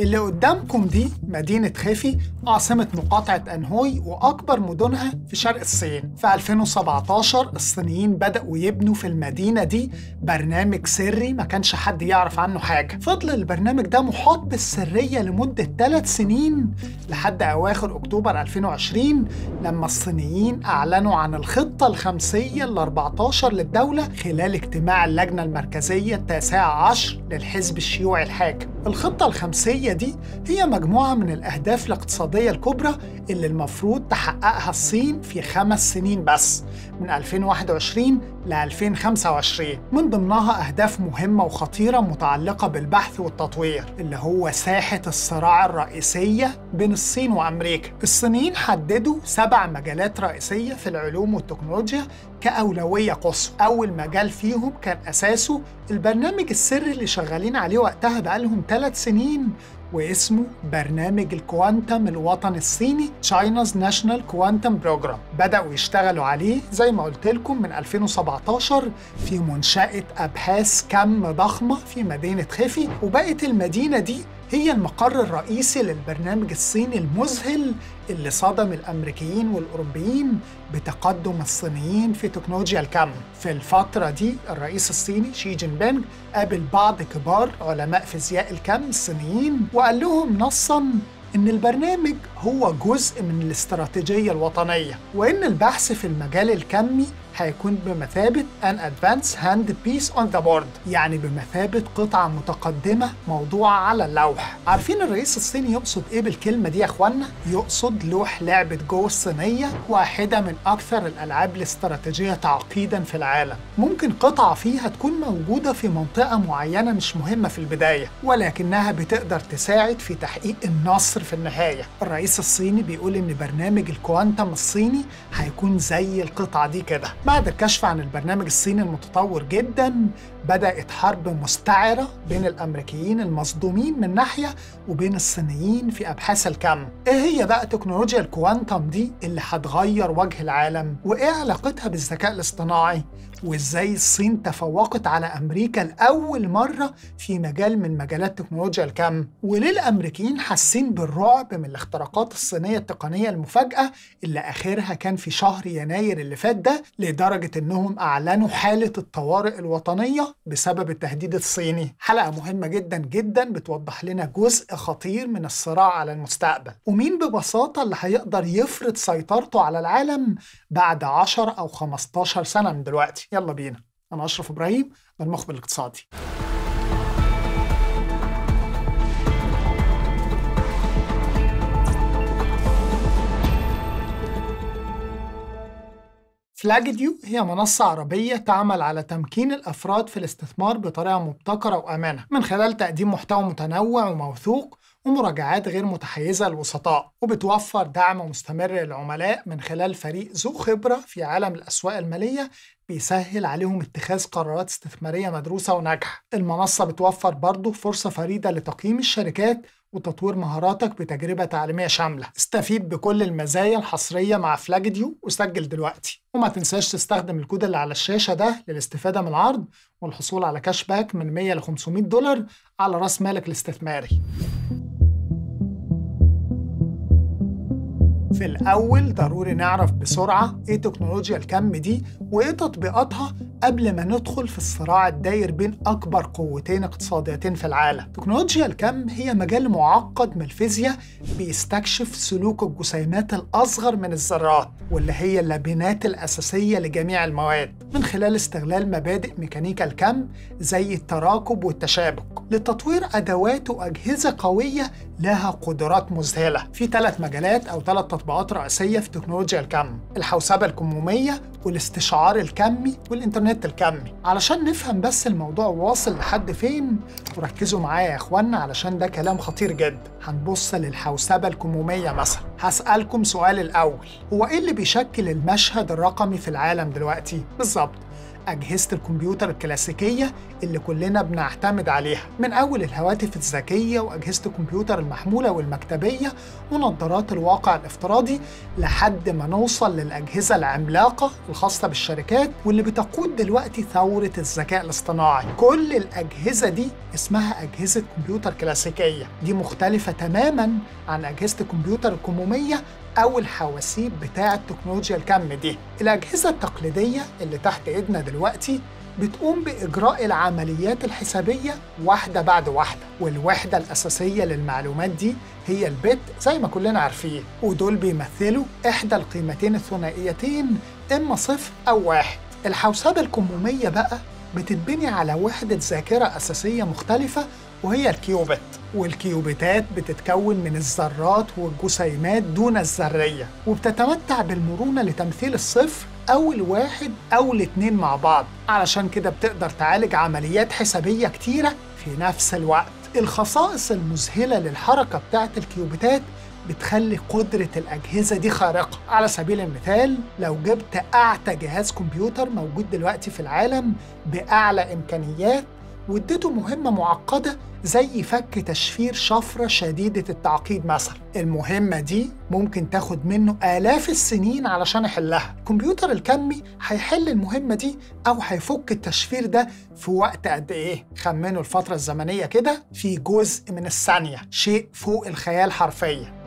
اللي قدامكم دي مدينة خفي، عاصمة مقاطعة أنهوي وأكبر مدنها في شرق الصين. في 2017 الصينيين بدأوا يبنوا في المدينة دي برنامج سري ما كانش حد يعرف عنه حاجة. فضل البرنامج ده محاط بالسرية لمدة 3 سنين لحد أواخر أكتوبر 2020 لما الصينيين أعلنوا عن الخطة الخمسية ال14 للدولة خلال اجتماع اللجنة المركزية ال19 للحزب الشيوعي الحاكم. الخطة الخمسية دي هي مجموعة من الأهداف الاقتصادية الكبرى اللي المفروض تحققها الصين في 5 سنين بس، من 2021 ل 2025. من ضمنها أهداف مهمة وخطيرة متعلقة بالبحث والتطوير، اللي هو ساحة الصراع الرئيسية بين الصين وأمريكا. الصينيين حددوا 7 مجالات رئيسية في العلوم والتكنولوجيا كأولوية قصوى. أول مجال فيهم كان أساسه البرنامج السري اللي شغالين عليه وقتها بقالهم 3 سنين، واسمه برنامج الكوانتم الوطني الصيني China's National Quantum Program. بدأوا يشتغلوا عليه زي ما قلت لكم من 2017 في منشأة أبحاث كم ضخمة في مدينة خفي، وبقت المدينة دي هي المقر الرئيسي للبرنامج الصيني المذهل اللي صدم الأمريكيين والأوروبيين بتقدم الصينيين في تكنولوجيا الكم. في الفترة دي الرئيس الصيني شي جين بينج قابل بعض كبار علماء فيزياء الكم الصينيين وقال لهم نصاً إن البرنامج هو جزء من الاستراتيجية الوطنية، وإن البحث في المجال الكمي هيكون بمثابة an advanced handpiece on the board، يعني بمثابة قطعة متقدمة موضوعة على اللوح. عارفين الرئيس الصيني يقصد إيه بالكلمة دي يا إخوانا؟ يقصد لوح لعبة جو الصينية، واحدة من أكثر الألعاب الاستراتيجية تعقيداً في العالم. ممكن قطعة فيها تكون موجودة في منطقة معينة مش مهمة في البداية، ولكنها بتقدر تساعد في تحقيق النصر في النهاية. الرئيس الصيني بيقول إن برنامج الكوانتم الصيني هيكون زي القطعة دي كده. بعد الكشف عن البرنامج الصيني المتطور جدا، بدأت حرب مستعرة بين الأمريكيين المصدومين من ناحية وبين الصينيين في أبحاث الكم. إيه هي بقى تكنولوجيا الكوانتم دي اللي هتغير وجه العالم؟ وإيه علاقتها بالذكاء الاصطناعي؟ وإزاي الصين تفوقت على أمريكا لأول مرة في مجال من مجالات تكنولوجيا الكم؟ وليه الأمريكيين حاسين بالرعب من الاختراقات الصينية التقنية المفاجئة اللي آخرها كان في شهر يناير اللي فات ده، لدرجة إنهم أعلنوا حالة الطوارئ الوطنية بسبب التهديد الصيني؟ حلقة مهمة جدا جدا بتوضح لنا جزء خطير من الصراع على المستقبل، ومين ببساطة اللي هيقدر يفرض سيطرته على العالم بعد 10 أو 15 سنة من دلوقتي. يلا بينا. أنا أشرف إبراهيم، المخبر الاقتصادي. فلاجديو هي منصة عربية تعمل على تمكين الأفراد في الاستثمار بطريقة مبتكرة وأمانة، من خلال تقديم محتوى متنوع وموثوق ومراجعات غير متحيزة للوسطاء، وبتوفر دعم مستمر للعملاء من خلال فريق ذو خبرة في عالم الأسواق المالية بيسهل عليهم اتخاذ قرارات استثمارية مدروسة وناجحة. المنصة بتوفر برضه فرصة فريدة لتقييم الشركات وتطوير مهاراتك بتجربة تعليمية شاملة. استفيد بكل المزايا الحصرية مع فلاجديو وسجل دلوقتي، وما تنساش تستخدم الكود اللي على الشاشة ده للاستفادة من العرض والحصول على كاش باك من 100 ل 500 دولار على رأس مالك الاستثماري. في الأول ضروري نعرف بسرعة إيه تكنولوجيا الكم دي وإيه تطبيقاتها قبل ما ندخل في الصراع الداير بين أكبر قوتين اقتصاديتين في العالم. تكنولوجيا الكم هي مجال معقد من الفيزياء بيستكشف سلوك الجسيمات الأصغر من الذرات، واللي هي اللبنات الأساسية لجميع المواد، من خلال استغلال مبادئ ميكانيكا الكم زي التراكب والتشابك لتطوير أدوات وأجهزة قوية لها قدرات مذهلة. في 3 مجالات أو 3 تطبيقات رئيسية في تكنولوجيا الكم: الحوسبة الكمومية والاستشعار الكمي والإنترنت الكمي. علشان نفهم بس الموضوع واصل لحد فين، وركزوا معايا يا إخوانا علشان ده كلام خطير جدا. هنبص للحوسبة الكمومية مثلا. هسألكم سؤال الأول، هو إيه اللي بيشكل المشهد الرقمي في العالم دلوقتي؟ بالظبط أجهزة الكمبيوتر الكلاسيكية اللي كلنا بنعتمد عليها، من أول الهواتف الذكية وأجهزة الكمبيوتر المحمولة والمكتبية ونظارات الواقع الافتراضي، لحد ما نوصل للأجهزة العملاقة الخاصة بالشركات واللي بتقود دلوقتي ثورة الذكاء الاصطناعي. كل الأجهزة دي اسمها أجهزة كمبيوتر كلاسيكية، دي مختلفة تماماً عن أجهزة الكمبيوتر الكمومية أو الحواسيب بتاعة التكنولوجيا الكم دي. الأجهزة التقليدية اللي تحت إيدنا دلوقتي بتقوم بإجراء العمليات الحسابية واحدة بعد واحدة، والوحدة الأساسية للمعلومات دي هي البت زي ما كلنا عارفين، ودول بيمثلوا إحدى القيمتين الثنائيتين إما 0 أو 1. الحوسبة الكمومية بقى بتتبني على وحدة ذاكرة أساسية مختلفة وهي الكيوبيت، والكيوبيتات بتتكون من الذرات والجسيمات دون الذرية، وبتتمتع بالمرونة لتمثيل 0 أو 1 أو 2 مع بعض، علشان كده بتقدر تعالج عمليات حسابية كتيرة في نفس الوقت. الخصائص المذهلة للحركة بتاعت الكيوبيتات بتخلي قدرة الأجهزة دي خارقة. على سبيل المثال، لو جبت أعتى جهاز كمبيوتر موجود دلوقتي في العالم بأعلى إمكانيات واديته مهمة معقدة زي فك تشفير شفرة شديدة التعقيد مثلا، المهمة دي ممكن تاخد منه آلاف السنين علشان يحلها. الكمبيوتر الكمي هيحل المهمة دي أو هيفك التشفير ده في وقت قد إيه؟ خمنوا الفترة الزمنية كده في جزء من الثانية، شيء فوق الخيال حرفيا.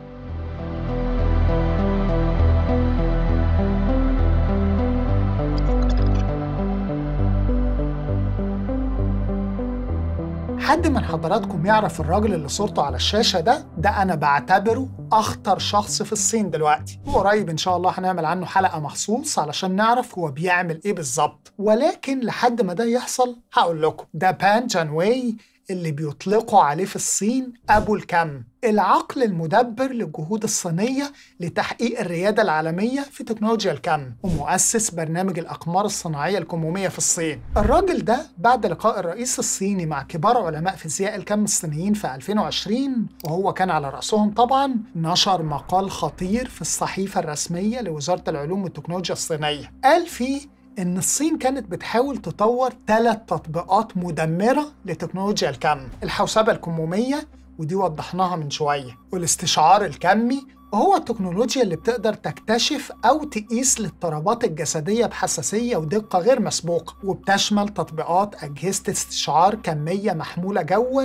حد من حضراتكم يعرف الراجل اللي صورته على الشاشة ده؟ ده أنا بعتبره أخطر شخص في الصين دلوقتي، وقريب إن شاء الله هنعمل عنه حلقة مخصوص علشان نعرف هو بيعمل إيه بالظبط، ولكن لحد ما ده يحصل هقول لكم. ده بان جيانوي اللي بيطلقوا عليه في الصين أبو الكم، العقل المدبر للجهود الصينية لتحقيق الريادة العالمية في تكنولوجيا الكم، ومؤسس برنامج الأقمار الصناعية الكمومية في الصين. الراجل ده بعد لقاء الرئيس الصيني مع كبار علماء فيزياء الكم الصينيين في 2020 وهو كان على رأسهم طبعاً، نشر مقال خطير في الصحيفة الرسمية لوزارة العلوم والتكنولوجيا الصينية، قال فيه إن الصين كانت بتحاول تطور 3 تطبيقات مدمرة لتكنولوجيا الكم: الحوسبة الكمومية ودي وضحناها من شوية، والاستشعار الكمي وهو التكنولوجيا اللي بتقدر تكتشف أو تقيس الاضطرابات الجسدية بحساسية ودقة غير مسبوقة، وبتشمل تطبيقات أجهزة استشعار كمية محمولة جواً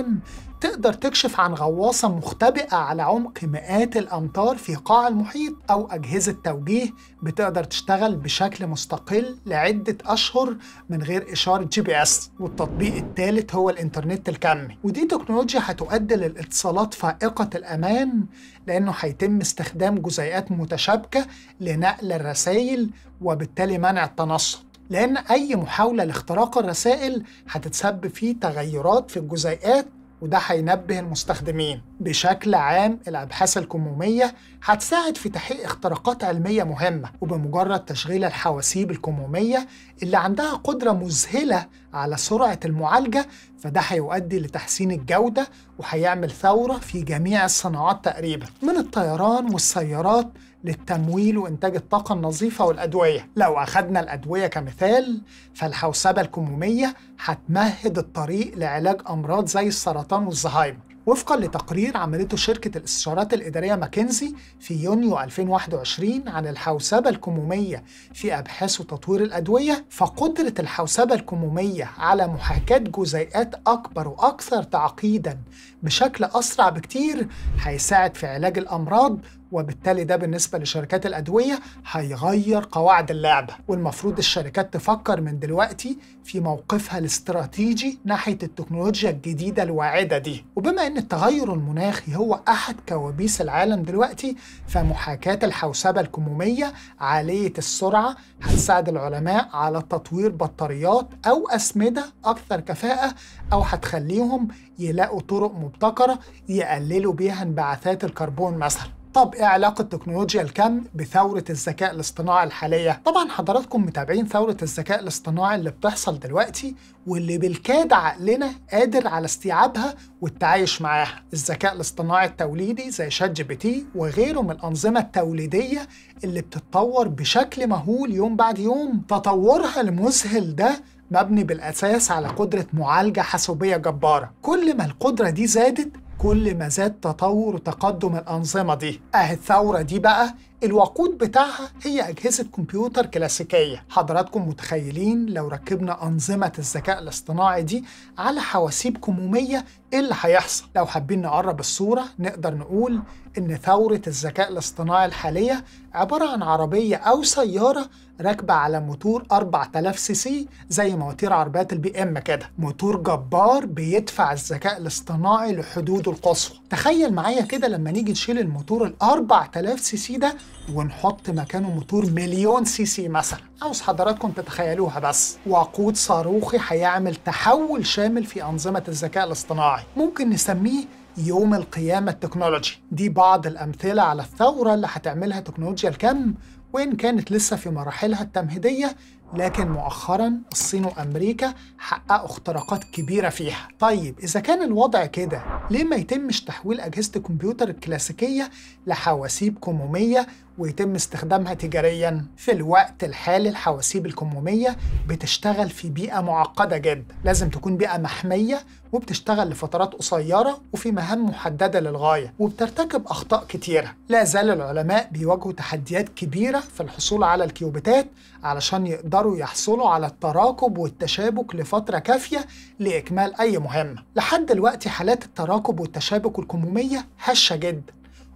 تقدر تكشف عن غواصة مختبئة على عمق مئات الأمتار في قاع المحيط، أو أجهزة توجيه بتقدر تشتغل بشكل مستقل لعدة أشهر من غير إشارة GPS. والتطبيق الثالث هو الإنترنت الكمي، ودي تكنولوجيا هتؤدي للاتصالات فائقة الأمان، لأنه هيتم استخدام جزيئات متشابكة لنقل الرسائل وبالتالي منع التنصت، لأن أي محاولة لاختراق الرسائل هتتسبب في تغيرات في الجزيئات وده هينبه المستخدمين. بشكل عام الأبحاث الكمومية هتساعد في تحقيق اختراقات علمية مهمة، وبمجرد تشغيل الحواسيب الكمومية اللي عندها قدرة مذهلة على سرعة المعالجة فده هيؤدي لتحسين الجودة، وهيعمل ثورة في جميع الصناعات تقريبا، من الطيران والسيارات للتمويل وإنتاج الطاقة النظيفة والأدوية. لو أخدنا الأدوية كمثال، فالحوسبة الكمومية هتمهد الطريق لعلاج أمراض زي السرطان والزهايمر. وفقا لتقرير عملته شركة الاستشارات الإدارية ماكنزي في يونيو 2021 عن الحوسبة الكمومية في أبحاث وتطوير الأدوية، فقدرة الحوسبة الكمومية على محاكاة جزيئات أكبر وأكثر تعقيداً بشكل أسرع بكتير هيساعد في علاج الأمراض، وبالتالي ده بالنسبة لشركات الأدوية هيغير قواعد اللعبة. والمفروض الشركات تفكر من دلوقتي في موقفها الاستراتيجي ناحية التكنولوجيا الجديدة الواعدة دي، وبما إن التغير المناخي هو أحد كوابيس العالم دلوقتي، فمحاكاة الحوسبة الكمومية عالية السرعة هتساعد العلماء على تطوير بطاريات أو أسمدة أكثر كفاءة، أو هتخليهم يلاقوا طرق مبتكرة يقللوا بيها انبعاثات الكربون مثلا. طب ايه علاقة تكنولوجيا الكم بثورة الذكاء الاصطناعي الحالية؟ طبعا حضراتكم متابعين ثورة الذكاء الاصطناعي اللي بتحصل دلوقتي واللي بالكاد عقلنا قادر على استيعابها والتعايش معاها. الذكاء الاصطناعي التوليدي زي شات جي بي تي وغيره من الأنظمة التوليدية اللي بتتطور بشكل مهول يوم بعد يوم. تطورها المذهل ده مبني بالأساس على قدرة معالجة حاسوبية جبارة. كل ما القدرة دي زادت كل ما زاد تطور وتقدم الأنظمة دي. الثورة دي بقى الوقود بتاعها هي أجهزة كمبيوتر كلاسيكية. حضراتكم متخيلين لو ركبنا أنظمة الذكاء الاصطناعي دي على حواسيب كمومية إيه اللي هيحصل؟ لو حابين نقرب الصورة نقدر نقول إن ثورة الذكاء الاصطناعي الحالية عبارة عن عربية أو سيارة راكبة على موتور 4000 سي سي زي مواتير عربيات البي ام كده. موتور جبار بيدفع الذكاء الاصطناعي لحدوده القصوى. تخيل معايا كده لما نيجي نشيل الموتور ال 4000 سي سي ده ونحط مكانه موتور مليون سي سي مثلا. عاوز حضراتكم تتخيلوها بس. وقود صاروخي هيعمل تحول شامل في أنظمة الذكاء الاصطناعي، ممكن نسميه يوم القيامة التكنولوجي. دي بعض الأمثلة على الثورة اللي هتعملها تكنولوجيا الكم، وإن كانت لسه في مراحلها التمهيدية، لكن مؤخراً الصين وأمريكا حققوا اختراقات كبيرة فيها. طيب إذا كان الوضع كده ليه ما يتمش تحويل أجهزة الكمبيوتر الكلاسيكية لحواسيب كمومية ويتم استخدامها تجارياً؟ في الوقت الحالي الحواسيب الكمومية بتشتغل في بيئة معقدة جداً، لازم تكون بيئة محمية وبتشتغل لفترات قصيرة وفي مهام محددة للغاية وبترتكب أخطاء كتيرة. لا زال العلماء بيواجهوا تحديات كبيرة في الحصول على الكيوبيتات علشان يقدروا يحصلوا على التراكب والتشابك لفترة كافية لإكمال أي مهمة. لحد دلوقتي حالات التراكب والتشابك الكمومية هشة جدا،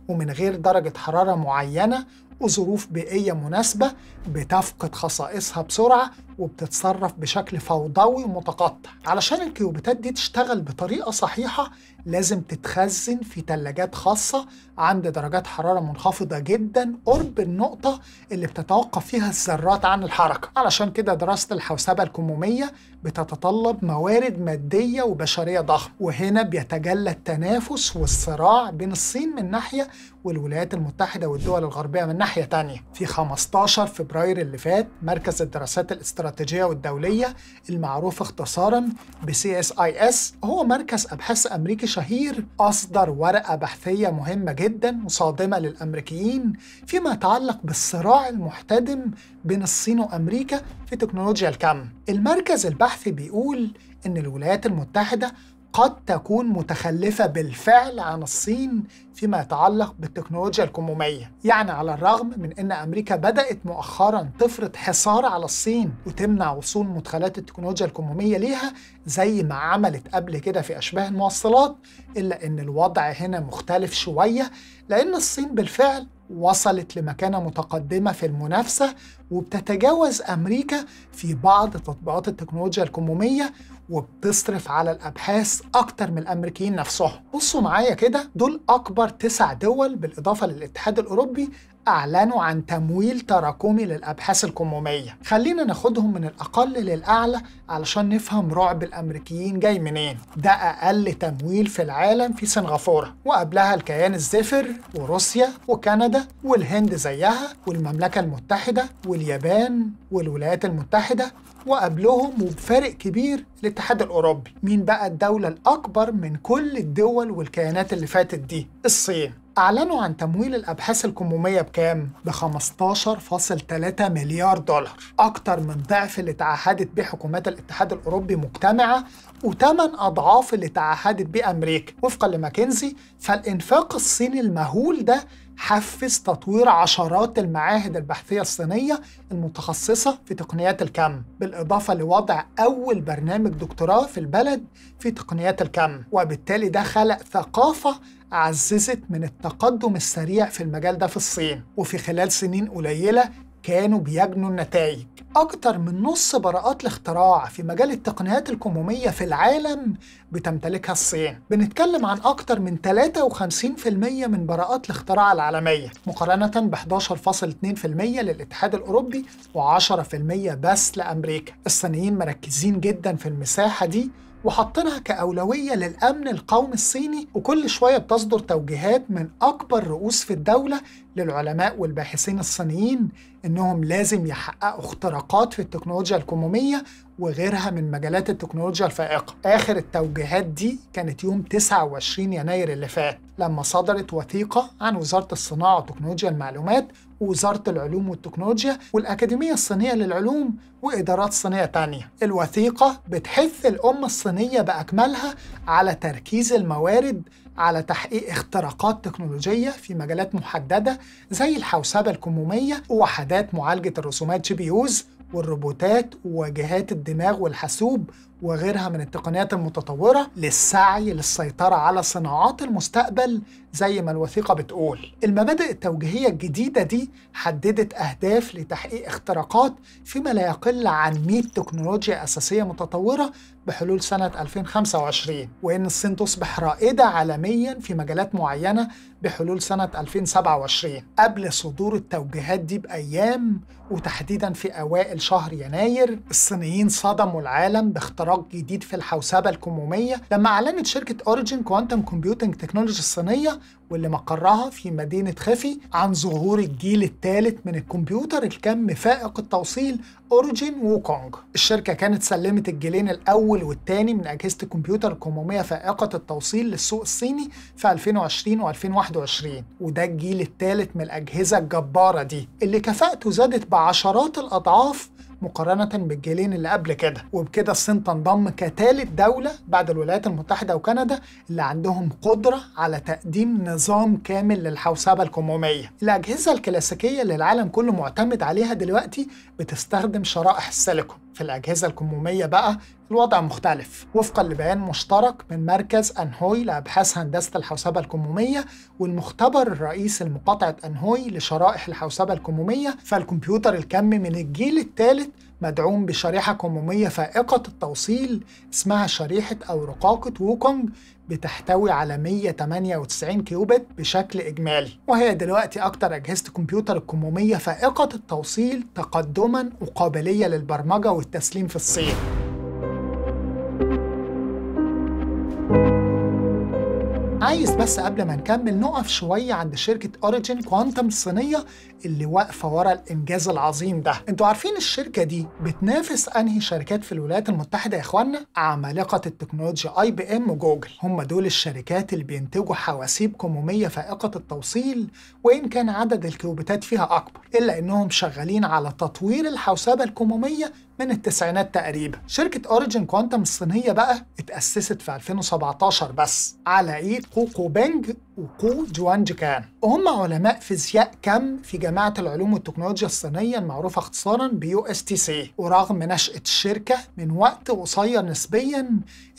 ومن غير درجة حرارة معينة وظروف بيئية مناسبة بتفقد خصائصها بسرعة وبتتصرف بشكل فوضوي ومتقطع. علشان الكيوبيتات دي تشتغل بطريقة صحيحة لازم تتخزن في ثلاجات خاصة عند درجات حرارة منخفضة جدا قرب النقطة اللي بتتوقف فيها الذرات عن الحركة. علشان كده دراسة الحوسبة الكمومية بتتطلب موارد مادية وبشرية ضخمة، وهنا بيتجلى التنافس والصراع بين الصين من ناحية والولايات المتحدة والدول الغربية من ناحية تانية. في 15 فبراير اللي فات مركز الدراسات الاستراتيجية والدولية المعروف اختصارا ب CSIS، هو مركز أبحاث أمريكي شهير، أصدر ورقة بحثية مهمة جدا وصادمة للأمريكيين فيما يتعلق بالصراع المحتدم بين الصين وأمريكا في تكنولوجيا الكم. المركز البحثي بيقول إن الولايات المتحدة قد تكون متخلفة بالفعل عن الصين فيما يتعلق بالتكنولوجيا الكمومية. يعني على الرغم من أن أمريكا بدأت مؤخراً تفرض حصار على الصين وتمنع وصول مدخلات التكنولوجيا الكمومية ليها زي ما عملت قبل كده في أشباه الموصلات، إلا أن الوضع هنا مختلف شوية لأن الصين بالفعل وصلت لمكانة متقدمة في المنافسة وبتتجاوز أمريكا في بعض تطبيقات التكنولوجيا الكمومية وبتصرف على الأبحاث أكتر من الأمريكيين نفسهم. بصوا معايا كده، دول أكبر 9 دول بالإضافة للاتحاد الأوروبي أعلنوا عن تمويل تراكمي للأبحاث الكمومية. خلينا ناخدهم من الأقل للأعلى علشان نفهم رعب الأمريكيين جاي منين. ده أقل تمويل في العالم في سنغافورة، وقبلها الكيان الزفر وروسيا وكندا والهند زيها والمملكة المتحدة واليابان والولايات المتحدة، وقبلهم وبفارق كبير الاتحاد الأوروبي. مين بقى الدولة الأكبر من كل الدول والكيانات اللي فاتت دي؟ الصين. أعلنوا عن تمويل الأبحاث الكمومية بكام؟ ب 15.3 مليار دولار، أكتر من ضعف اللي تعهدت بيه حكومات الاتحاد الأوروبي مجتمعة و8 أضعاف اللي تعهدت بيه أمريكا. وفقا لماكنزي فالإنفاق الصيني المهول ده حفز تطوير عشرات المعاهد البحثية الصينية المتخصصة في تقنيات الكم، بالإضافة لوضع أول برنامج دكتوراه في البلد في تقنيات الكم، وبالتالي ده خلق ثقافة عززت من التقدم السريع في المجال ده في الصين. وفي خلال سنين قليلة كانوا بيجنوا النتائج. أكتر من نص براءات الاختراع في مجال التقنيات الكمومية في العالم بتمتلكها الصين. بنتكلم عن أكتر من 53% من براءات الاختراع العالمية مقارنة ب 11.2% للاتحاد الأوروبي و10% بس لأمريكا. الصينيين مركزين جدا في المساحة دي وحطينها كأولوية للأمن القومي الصيني، وكل شوية بتصدر توجيهات من أكبر رؤوس في الدولة للعلماء والباحثين الصينيين إنهم لازم يحققوا اختراقات في التكنولوجيا الكمومية وغيرها من مجالات التكنولوجيا الفائقة. آخر التوجيهات دي كانت يوم 29 يناير اللي فات لما صدرت وثيقة عن وزارة الصناعة وتكنولوجيا المعلومات ووزارة العلوم والتكنولوجيا والأكاديمية الصينية للعلوم وإدارات صينية تانية. الوثيقة بتحث الأمة الصينية بأكملها على تركيز الموارد على تحقيق اختراقات تكنولوجية في مجالات محددة زي الحوسبة الكمومية ووحدات معالجة الرسومات جي بي يوز والروبوتات وواجهات الدماغ والحاسوب وغيرها من التقنيات المتطورة للسعي للسيطرة على صناعات المستقبل زي ما الوثيقة بتقول. المبادئ التوجيهية الجديدة دي حددت أهداف لتحقيق اختراقات فيما لا يقل عن 100 تكنولوجيا أساسية متطورة بحلول سنة 2025، وإن الصين تصبح رائدة عالمياً في مجالات معينة بحلول سنة 2027. قبل صدور التوجيهات دي بأيام وتحديداً في أوائل شهر يناير، الصينيين صدموا العالم باختراق جديد في الحوسبة الكمومية لما أعلنت شركة أوريجين كوانتم كومبيوتينج تكنولوجي الصينية واللي مقرها في مدينة خفي عن ظهور الجيل الثالث من الكمبيوتر الكم فائق التوصيل أوريجين ووكونج. الشركة كانت سلمت الجيلين الأول والثاني من أجهزة الكمبيوتر الكمومية فائقة التوصيل للسوق الصيني في 2020 و2021، وده الجيل الثالث من الأجهزة الجبارة دي اللي كفاءته زادت بعشرات الأضعاف مقارنة بالجيلين اللي قبل كده. وبكده الصين تنضم كثالث دولة بعد الولايات المتحدة وكندا اللي عندهم قدرة على تقديم نظام كامل للحوسبة الكمومية. الأجهزة الكلاسيكية اللي العالم كله معتمد عليها دلوقتي بتستخدم شرائح السيليكون، في الأجهزة الكمومية بقى الوضع مختلف. وفقا لبيان مشترك من مركز أنهوي لأبحاث هندسة الحوسبة الكمومية والمختبر الرئيسي لمقاطعة أنهوي لشرائح الحوسبة الكمومية، فالكمبيوتر الكم من الجيل الثالث مدعوم بشريحة كمومية فائقة التوصيل اسمها شريحة أو رقاقة ووكونج، بتحتوي على 198 كيوبت بشكل إجمالي، وهي دلوقتي أكتر أجهزة الكمبيوتر الكمومية فائقة التوصيل تقدماً وقابلية للبرمجة والتسليم في الصين. عايز بس قبل ما نكمل نقف شوية عند شركة أوريجين كوانتم الصينية اللي واقفة ورا الإنجاز العظيم ده. انتوا عارفين الشركة دي بتنافس أنهي شركات في الولايات المتحدة يا إخوانا؟ عمالقة التكنولوجيا IBM وجوجل، هم دول الشركات اللي بينتجوا حواسيب كمومية فائقة التوصيل، وإن كان عدد الكيوبيتات فيها أكبر إلا إنهم شغالين على تطوير الحوسبة الكمومية من التسعينات تقريبا. شركة أوريجين كوانتم الصينية بقى اتأسست في 2017 بس على إيد كيو بيو وكو جيوجانج، وهم علماء فيزياء كم في جامعة العلوم والتكنولوجيا الصينية المعروفة اختصارا بUSTC. ورغم نشأة الشركة من وقت قصير نسبيا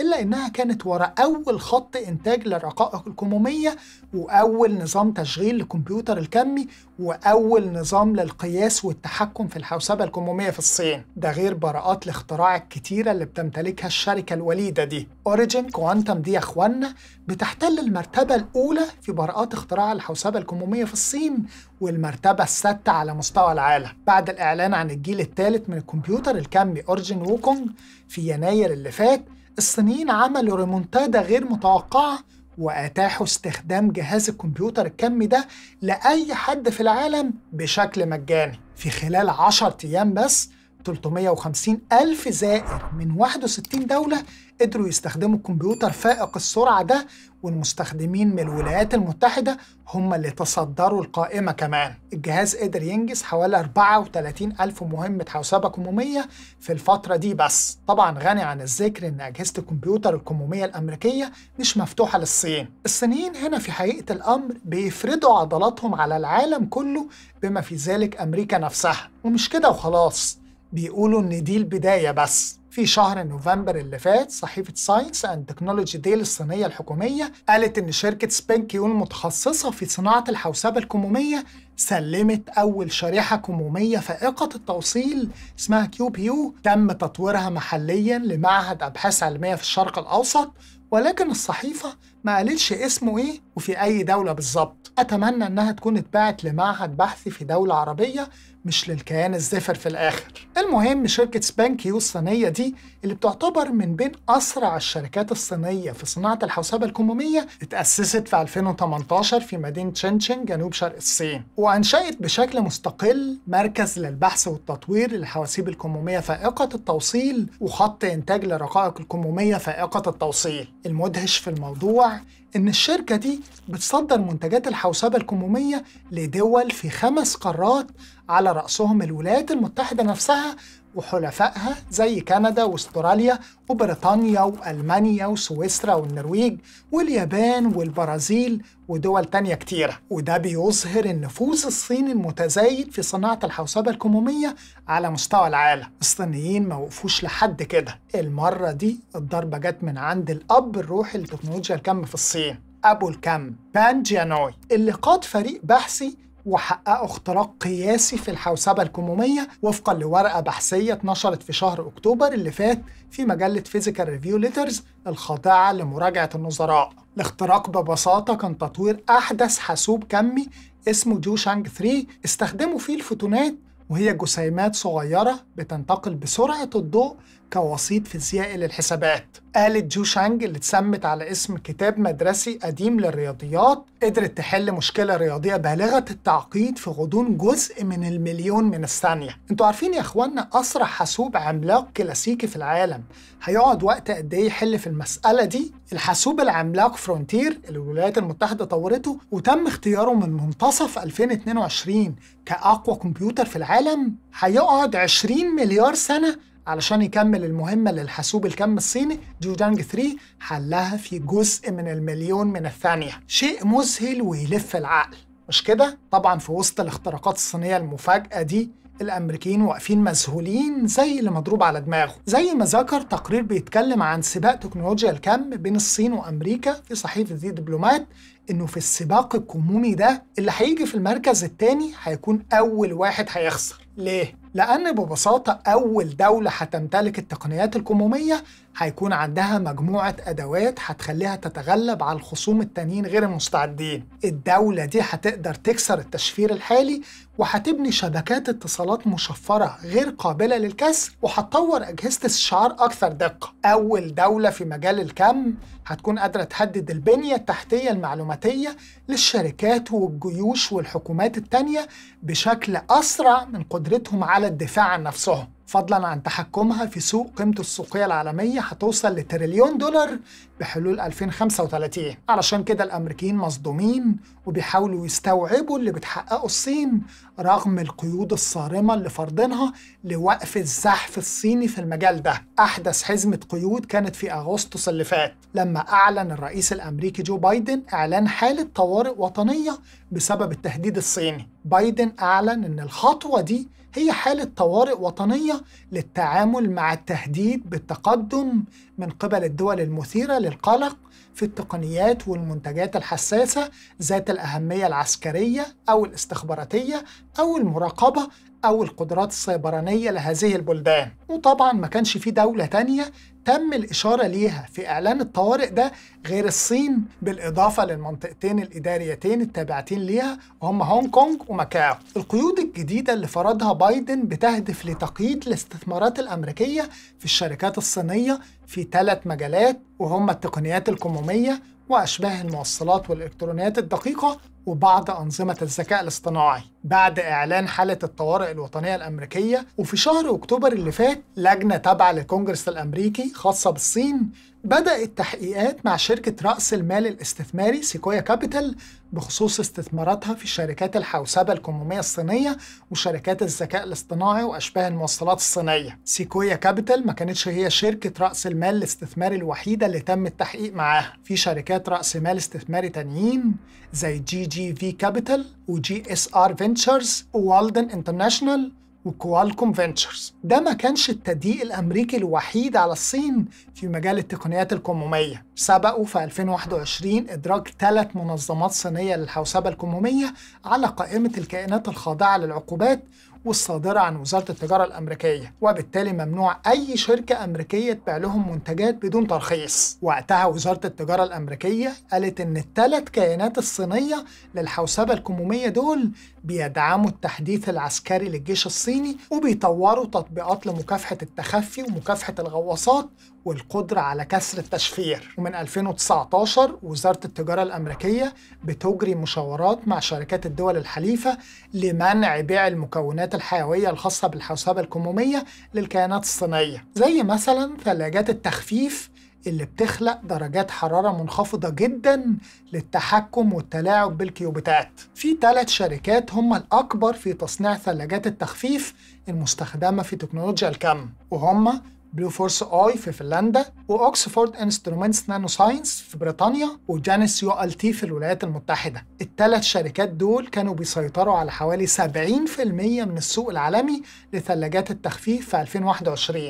إلا إنها كانت وراء أول خط إنتاج للرقائق الكمومية وأول نظام تشغيل للكمبيوتر الكمي وأول نظام للقياس والتحكم في الحوسبة الكمومية في الصين، ده غير براءات الاختراع الكتيرة اللي بتمتلكها الشركة الوليدة دي. أوريجين كوانتم دي يا إخوانا بتحتل المرتبة الأولى في براءات اختراع الحوسبة الكمومية في الصين والمرتبة السادسة على مستوى العالم بعد الإعلان عن الجيل الثالث من الكمبيوتر الكمي أوريجين ووكونج في يناير اللي فات. الصينيين عملوا ريمونتادا غير متوقعة وأتاحوا استخدام جهاز الكمبيوتر الكمي ده لأي حد في العالم بشكل مجاني. في خلال 10 أيام بس 350 ألف زائر من 61 دولة قدروا يستخدموا الكمبيوتر فائق السرعة ده، والمستخدمين من الولايات المتحدة هم اللي تصدروا القائمة. كمان الجهاز قدر ينجز حوالي 34 ألف مهمة حوسبة كمومية في الفترة دي بس. طبعا غني عن الذكر إن أجهزة الكمبيوتر الكمومية الأمريكية مش مفتوحة للصين. الصينيين هنا في حقيقة الأمر بيفردوا عضلاتهم على العالم كله بما في ذلك أمريكا نفسها، ومش كده وخلاص، بيقولوا إن دي البداية بس. في شهر نوفمبر اللي فات صحيفة ساينس أند تكنولوجي ديل الصينية الحكومية قالت إن شركة سبين كيون المتخصصة في صناعة الحوسبة الكمومية سلمت أول شريحة كمومية فائقة التوصيل اسمها كيو بيو، تم تطويرها محلياً لمعهد أبحاث علمية في الشرق الأوسط، ولكن الصحيفة ما قالتش اسمه ايه وفي اي دولة بالظبط. اتمنى انها تكون اتباعت لمعهد بحثي في دولة عربية مش للكيان الزفر في الاخر. المهم شركة سبين كيون الصينية دي اللي بتعتبر من بين اسرع الشركات الصينية في صناعة الحوسبة الكمومية، اتأسست في 2018 في مدينة شنشن جنوب شرق الصين، وانشأت بشكل مستقل مركز للبحث والتطوير للحواسيب الكمومية فائقة التوصيل وخط انتاج لرقائق الكمومية فائقة التوصيل. المدهش في الموضوع إن الشركة دي بتصدر منتجات الحوسبة الكمومية لدول في 5 قارات على رأسهم الولايات المتحدة نفسها وحلفائها زي كندا واستراليا وبريطانيا وألمانيا وسويسرا والنرويج واليابان والبرازيل ودول تانية كتيرة. وده بيظهر النفوذ الصيني المتزايد في صناعة الحوسبة الكمومية على مستوى العالم. الصينيين ما وقفوش لحد كده، المرة دي الضربة جت من عند الأب الروحي لتكنولوجيا الكم في الصين، أبو الكم بان جيانوي، اللي قاد فريق بحثي وحققوا اختراق قياسي في الحوسبة الكمومية وفقا لورقة بحثية اتنشرت في شهر أكتوبر اللي فات في مجلة فيزيكال ريفيو ليترز الخاضعة لمراجعة النظراء. الاختراق ببساطة كان تطوير أحدث حاسوب كمي اسمه جيوجانج 3 استخدموا فيه الفوتونات، وهي جسيمات صغيرة بتنتقل بسرعة الضوء كوسيط فيزيائي للحسابات. آلة جيوجانج اللي اتسمت على اسم كتاب مدرسي قديم للرياضيات قدرت تحل مشكلة رياضية بالغة التعقيد في غضون جزء من المليون من الثانية. انتوا عارفين يا اخوانا أسرع حاسوب عملاق كلاسيكي في العالم هيقعد وقت قد ايه يحل في المسألة دي؟ الحاسوب العملاق فرونتير اللي الولايات المتحدة طورته وتم اختياره من منتصف 2022 كأقوى كمبيوتر في العالم هيقعد 20 مليار سنة علشان يكمل المهمة للحاسوب الكم الصيني جيوجانج 3 حلها في جزء من المليون من الثانية. شيء مذهل ويلف العقل مش كده؟ طبعا في وسط الاختراقات الصينية المفاجئة دي الأمريكيين واقفين مذهولين زي اللي مضروب على دماغه. زي ما ذكر تقرير بيتكلم عن سباق تكنولوجيا الكم بين الصين وأمريكا في صحيفة دي دبلومات إنه في السباق الكمومي ده اللي هيجي في المركز الثاني هيكون أول واحد هيخسر. ليه؟ لأن ببساطة أول دولة هتمتلك التقنيات الكمومية هيكون عندها مجموعة أدوات هتخليها تتغلب على الخصوم التانيين غير المستعدين. الدولة دي هتقدر تكسر التشفير الحالي وهتبني شبكات اتصالات مشفرة غير قابلة للكسر وهتطور أجهزة استشعار أكثر دقة. أول دولة في مجال الكم هتكون قادرة تحدد البنية التحتية المعلوماتية للشركات والجيوش والحكومات التانية بشكل أسرع من قدرتهم على الدفاع عن نفسهم، فضلا عن تحكمها في سوق قيمته السوقية العالمية هتوصل لتريليون دولار بحلول 2035. علشان كده الأمريكيين مصدومين وبيحاولوا يستوعبوا اللي بتحققه الصين رغم القيود الصارمة اللي فرضينها لوقف الزحف الصيني في المجال ده. أحدث حزمة قيود كانت في أغسطس اللي فات لما أعلن الرئيس الأمريكي جو بايدن إعلان حالة طوارئ وطنية بسبب التهديد الصيني. بايدن أعلن إن الخطوة دي هي حالة طوارئ وطنية للتعامل مع التهديد بالتقدم من قبل الدول المثيرة للقلق في التقنيات والمنتجات الحساسة ذات الأهمية العسكرية أو الاستخباراتية أو المراقبة أو القدرات السيبرانية لهذه البلدان. وطبعا ما كانش في دولة تانية تم الإشارة ليها في إعلان الطوارئ ده غير الصين، بالإضافة للمنطقتين الإداريتين التابعتين ليها وهم هونج كونج وماكاو. القيود الجديدة اللي فرضها بايدن بتهدف لتقييد الاستثمارات الأمريكية في الشركات الصينية في 3 مجالات وهم التقنيات الكمومية وأشباه الموصلات والإلكترونيات الدقيقة وبعض أنظمة الذكاء الاصطناعي. بعد إعلان حالة الطوارئ الوطنية الأمريكية وفي شهر أكتوبر اللي فات لجنة تابعة للكونجرس الأمريكي خاصة بالصين بدأت تحقيقات مع شركة رأس المال الاستثماري سيكويا كابيتال بخصوص استثماراتها في شركات الحوسبة الكمومية الصينية وشركات الذكاء الاصطناعي وأشباه الموصلات الصينية. سيكويا كابيتال ما كانتش هي شركة رأس المال الاستثماري الوحيدة اللي تم التحقيق معاها، في شركات رأس مال استثماري تانيين زي جي في كابيتال وجي اس ار فينتشرز ووالدن انترناشنال وكوالكوم فينتشرز. ده ما كانش التضييق الأمريكي الوحيد على الصين في مجال التقنيات الكمومية. سبقوا في 2021 إدراج 3 منظمات صينية للحوسبة الكمومية على قائمة الكائنات الخاضعة للعقوبات والصادرة عن وزارة التجارة الأمريكية، وبالتالي ممنوع أي شركة أمريكية تبيع لهم منتجات بدون ترخيص. وقتها وزارة التجارة الأمريكية قالت إن الثلاث كيانات الصينية للحوسبة الكمومية دول بيدعموا التحديث العسكري للجيش الصيني، وبيطوروا تطبيقات لمكافحة التخفي ومكافحة الغواصات والقدرة على كسر التشفير. ومن 2019 وزارة التجارة الأمريكية بتجري مشاورات مع شركات الدول الحليفة لمنع بيع المكونات الحيوية الخاصة بالحوسبة الكمومية للكيانات الصينية، زي مثلا ثلاجات التخفيف اللي بتخلق درجات حرارة منخفضة جدا للتحكم والتلاعب بالكيوبيتات. في 3 شركات هم الأكبر في تصنيع ثلاجات التخفيف المستخدمة في تكنولوجيا الكم، وهم بلو فورس اي في فنلندا، واوكسفورد انسترومنتس نانو ساينس في بريطانيا، وجانس يو ال تي في الولايات المتحده. الثلاث شركات دول كانوا بيسيطروا على حوالي 70% من السوق العالمي لثلاجات التخفيف في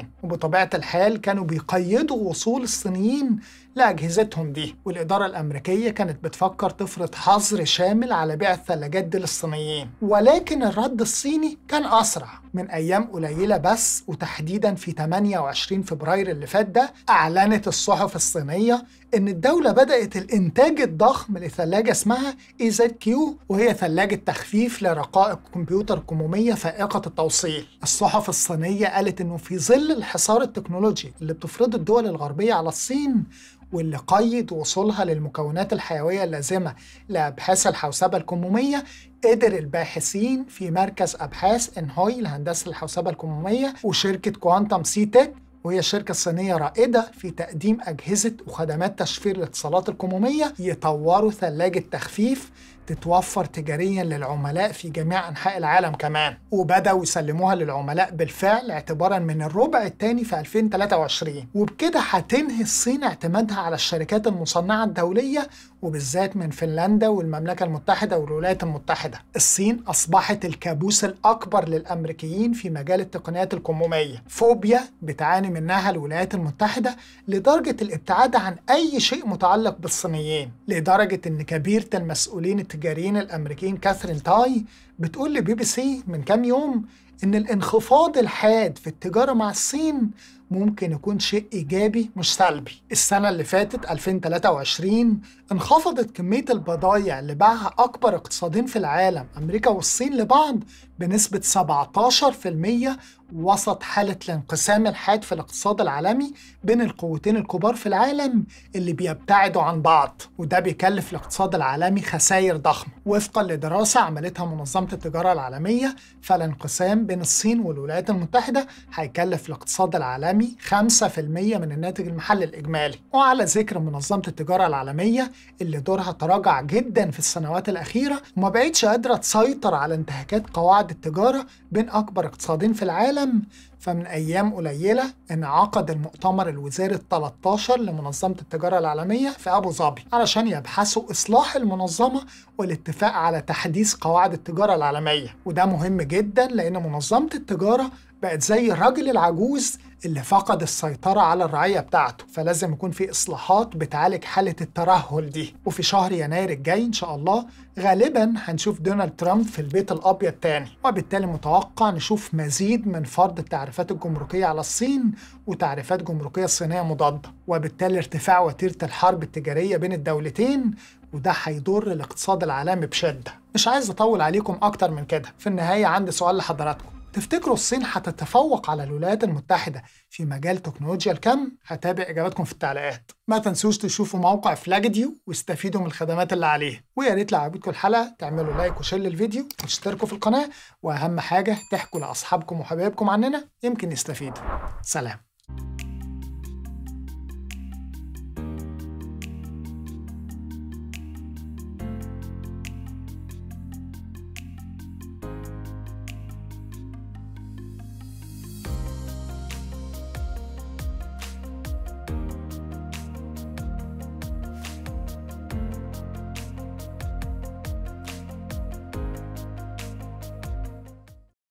2021، وبطبيعه الحال كانوا بيقيدوا وصول الصينيين لأجهزتهم دي، والإدارة الأمريكية كانت بتفكر تفرض حظر شامل على بيع الثلاجات دي للصينيين. ولكن الرد الصيني كان أسرع. من أيام قليلة بس، وتحديداً في 28 فبراير اللي فات ده، أعلنت الصحف الصينية إن الدولة بدأت الإنتاج الضخم لثلاجة اسمها EZQ، وهي ثلاجة تخفيف لرقائق كمبيوتر كمومية فائقة التوصيل. الصحف الصينية قالت إنه في ظل الحصار التكنولوجي اللي بتفرضه الدول الغربية على الصين، واللي قيد وصولها للمكونات الحيوية اللازمة لأبحاث الحوسبة الكمومية، قدر الباحثين في مركز أبحاث أنهوي لهندسة الحوسبة الكمومية وشركة كوانتم سي تك، وهي شركة صينية رائدة في تقديم أجهزة وخدمات تشفير الاتصالات الكمومية، يطوروا ثلاجة تخفيف تتوفر تجاريا للعملاء في جميع أنحاء العالم كمان، وبدأوا يسلموها للعملاء بالفعل اعتبارا من الربع الثاني في 2023. وبكده هتنهي الصين اعتمادها على الشركات المصنعة الدولية، وبالذات من فنلندا والمملكة المتحدة والولايات المتحدة. الصين أصبحت الكابوس الأكبر للأمريكيين في مجال التقنيات الكمومية، فوبيا بتعاني منها الولايات المتحدة لدرجة الابتعاد عن أي شيء متعلق بالصينيين، لدرجة إن كبيرة المسؤولين التجاريين الأمريكيين كاثرين تاي بتقول لبي بي سي من كام يوم إن الانخفاض الحاد في التجارة مع الصين ممكن يكون شيء إيجابي مش سلبي. السنة اللي فاتت 2023 انخفضت كمية البضائع اللي باعها أكبر اقتصادين في العالم أمريكا والصين لبعض بنسبة 17% وسط حالة الانقسام الحاد في الاقتصاد العالمي بين القوتين الكبار في العالم اللي بيبتعدوا عن بعض، وده بيكلف الاقتصاد العالمي خسائر ضخمة. وفقا لدراسة عملتها منظمة التجارة العالمية، فالانقسام بين الصين والولايات المتحدة هيكلف الاقتصاد العالمي 5% من الناتج المحلي الإجمالي. وعلى ذكر منظمة التجارة العالمية اللي دورها تراجع جدا في السنوات الأخيرة، وما بقتش قادرة تسيطر على انتهاكات قواعد التجارة بين أكبر اقتصادين في العالم، فمن أيام قليلة انعقد المؤتمر الوزاري 13 لمنظمة التجارة العالمية في أبو ظبي علشان يبحثوا إصلاح المنظمة والاتفاق على تحديث قواعد التجارة العالمية. وده مهم جدا لأن منظمة التجارة بقت زي الراجل العجوز اللي فقد السيطرة على الرعية بتاعته، فلازم يكون في إصلاحات بتعالج حالة الترهل دي. وفي شهر يناير الجاي إن شاء الله غالبا هنشوف دونالد ترامب في البيت الأبيض تاني، وبالتالي متوقع نشوف مزيد من فرض التعريفات الجمركية على الصين وتعريفات جمركية صينية مضادة، وبالتالي ارتفاع وتيرة الحرب التجارية بين الدولتين، وده هيضر الاقتصاد العالمي بشدة. مش عايز أطول عليكم أكتر من كده. في النهاية عندي سؤال لحضراتكم: تفتكروا الصين هتتفوق على الولايات المتحدة في مجال تكنولوجيا الكم؟ هتابع إجاباتكم في التعليقات. ما تنسوش تشوفوا موقع فلاجديو واستفيدوا من الخدمات اللي عليه. ويا ريت لو عجبتكم الحلقة تعملوا لايك وشير للفيديو وتشتركوا في القناة، وأهم حاجة تحكوا لأصحابكم وحبايبكم عننا، يمكن يستفيدوا. سلام.